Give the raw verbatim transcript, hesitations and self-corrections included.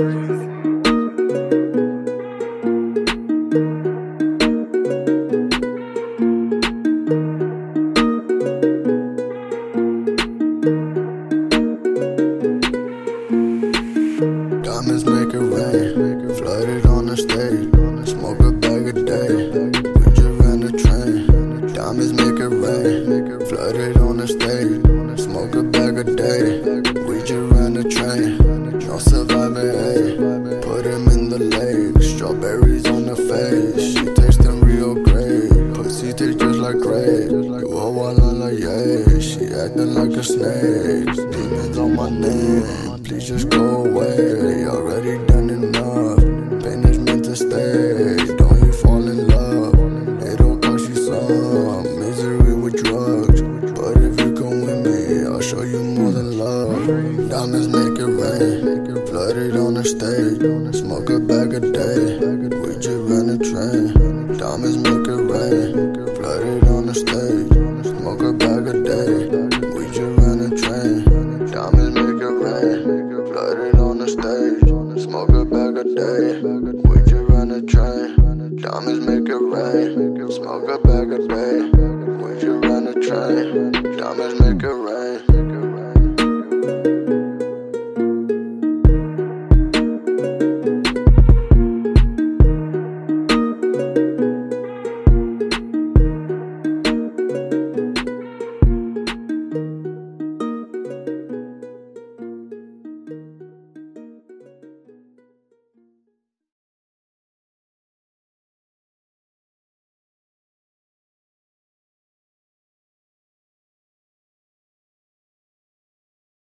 Diamonds make it rain, flooded on the stage, smoke a bag a day, we just ran the train. Diamonds make it rain, flooded on the stage, smoke a bag a day, we just ran the train. No surviving, ayy, put him in the lake, strawberries on the face, she tastes them real great, pussy tastes just like grape. Whoa, whoa, la, la, yeah, she acting like a snake, demons on my name. Please just go away, already done enough. Pain is meant to stay, don't you fall in love. It'll cost you some misery with drugs, but if you come with me, I'll show you more than love. Diamonds make it rain, flooded on the stage, smoke a bag a day, we just ran a train. Diamonds make it rain, flooded on the stage, smoke a bag a day, we just ran a train. Diamonds make it rain, flooded on the stage, smoke a bag a day, we just ran a train. Diamonds make it rain, smoke a bag a day, we just ran a train. Diamonds make it rain.